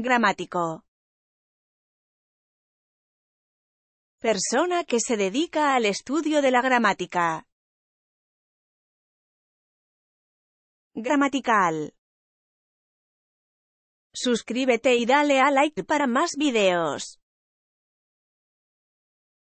Gramático. Persona que se dedica al estudio de la gramática. Gramatical. Suscríbete y dale a like para más videos.